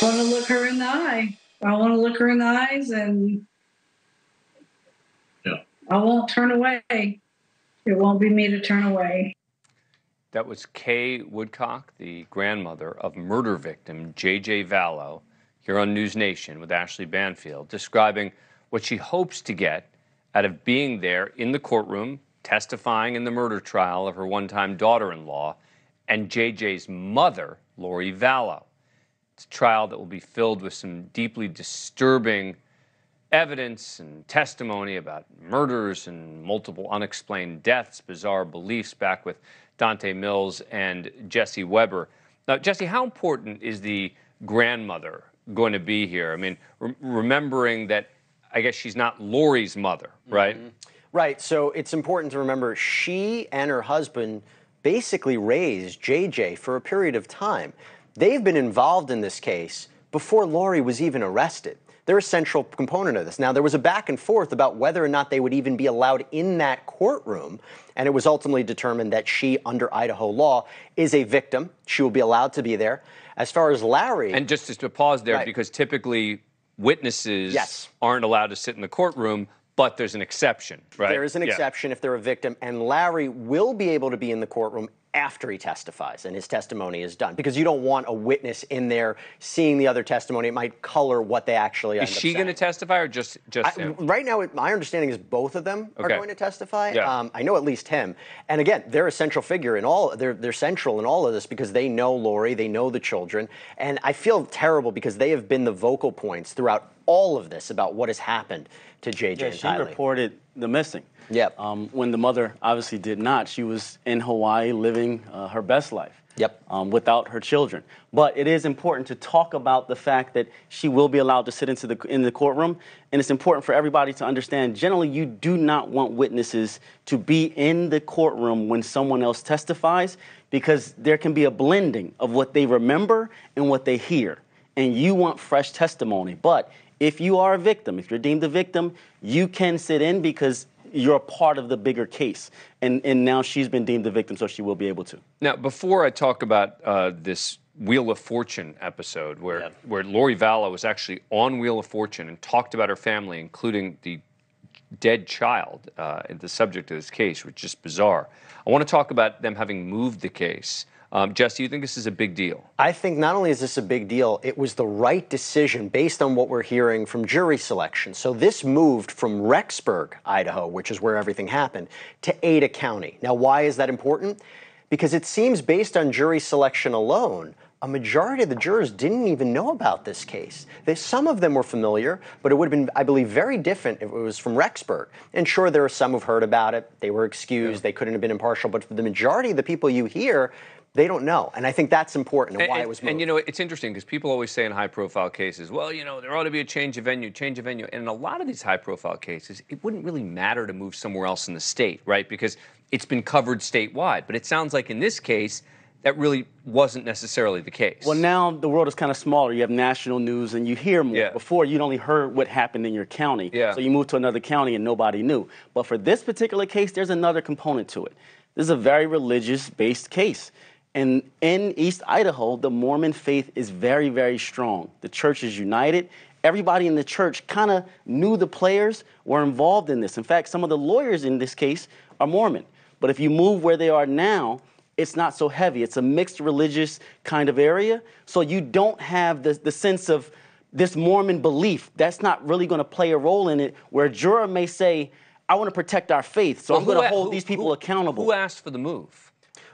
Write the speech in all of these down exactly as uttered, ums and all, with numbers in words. I want to look her in the eye. I want to look her in the eyes, and yeah. I won't turn away. It won't be me to turn away. That was Kay Woodcock, the grandmother of murder victim J J. Vallow, here on NewsNation with Ashley Banfield, describing what she hopes to get out of being there in the courtroom, testifying in the murder trial of her one-time daughter-in-law and J J's mother, Lori Vallow. It's a trial that will be filled with some deeply disturbing evidence and testimony about murders and multiple unexplained deaths, bizarre beliefs. Back with Donte Mills and Jesse Weber. Now, Jesse, how important is the grandmother going to be here? I mean, re remembering that, I guess she's not Lori's mother, right? Mm-hmm. Right, so it's important to remember she and her husband basically raised J J for a period of time. They've been involved in this case before Lori was even arrested. They're a central component of this. Now, there was a back and forth about whether or not they would even be allowed in that courtroom, and it was ultimately determined that she, under Idaho law, is a victim. She will be allowed to be there. As far as Larry... And just to pause there, right, because typically witnesses yes. aren't allowed to sit in the courtroom, but there's an exception, right? There is an yeah. exception if they're a victim, and Larry will be able to be in the courtroom after he testifies and his testimony is done, because you don't want a witness in there seeing the other testimony. It might color what they actually end up saying. Is she going to testify or just, just I, him? Right now, it, my understanding is both of them okay. are going to testify. Yeah. Um, I know at least him. And again, they're a central figure in all, they're, they're central in all of this because they know Lori, they know the children, and I feel terrible because they have been the vocal points throughout all of this about what has happened to J J. Yeah, she Tyler. reported the missing. Yep. Um, when the mother obviously did not, she was in Hawaii living uh, her best life. Yep. Um, without her children. But it is important to talk about the fact that she will be allowed to sit into the in the courtroom, and it's important for everybody to understand. Generally, you do not want witnesses to be in the courtroom when someone else testifies, because there can be a blending of what they remember and what they hear, and you want fresh testimony. But if you are a victim, if you're deemed a victim, you can sit in because you're a part of the bigger case. And, and now she's been deemed a victim, so she will be able to. Now, before I talk about uh, this Wheel of Fortune episode where, yeah. where Lori Vallow was actually on Wheel of Fortune and talked about her family, including the dead child, uh, the subject of this case, which is bizarre, I want to talk about them having moved the case. Um, Jesse, you think this is a big deal? I think not only is this a big deal, it was the right decision based on what we're hearing from jury selection. So this moved from Rexburg, Idaho, which is where everything happened, to Ada County. Now, why is that important? Because it seems based on jury selection alone, a majority of the jurors didn't even know about this case. They, some of them were familiar, but it would have been, I believe, very different if it was from Rexburg. And sure, there are some who've heard about it. They were excused. Yeah. They couldn't have been impartial. But for the majority of the people you hear, they don't know, and I think that's important and why and, it was moved. And, you know, it's interesting because people always say in high-profile cases, well, you know, there ought to be a change of venue, change of venue. And in a lot of these high-profile cases, it wouldn't really matter to move somewhere else in the state, right, because it's been covered statewide. But it sounds like in this case, that really wasn't necessarily the case. Well, now the world is kind of smaller. You have national news, and you hear more. Yeah. Before, you'd only heard what happened in your county. Yeah. So you moved to another county, and nobody knew. But for this particular case, there's another component to it. This is a very religious-based case. And in East Idaho, the Mormon faith is very, very strong. The church is united. Everybody in the church kind of knew the players were involved in this. In fact, some of the lawyers in this case are Mormon. But if you move where they are now, it's not so heavy. It's a mixed religious kind of area. So you don't have the, the sense of this Mormon belief. That's not really going to play a role in it, where a juror may say, I want to protect our faith, so well, I'm going to hold who, these people who, accountable. Who asked for the move?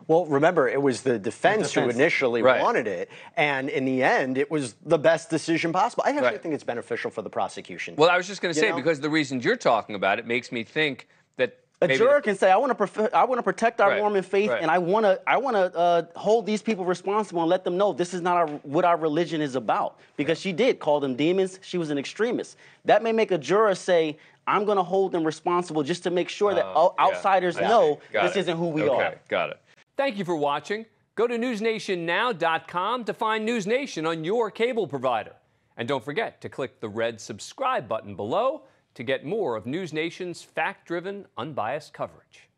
Well, remember, it was the defense, the defense. who initially right. wanted it, and in the end, it was the best decision possible. I actually right. think it's beneficial for the prosecution. Well, I was just going to say, know? because the reasons you're talking about it makes me think that a maybe juror can say, I want to I want to protect our right. Mormon faith, right. and I want to I want to uh, hold these people responsible and let them know this is not our, what our religion is about. Because yeah. she did call them demons. She was an extremist. That may make a juror say, I'm going to hold them responsible just to make sure that uh, outsiders yeah. know this it. isn't who we okay. are. Got it. Thank you for watching. Go to news nation now dot com to find NewsNation on your cable provider. And don't forget to click the red subscribe button below to get more of NewsNation's fact-driven, unbiased coverage.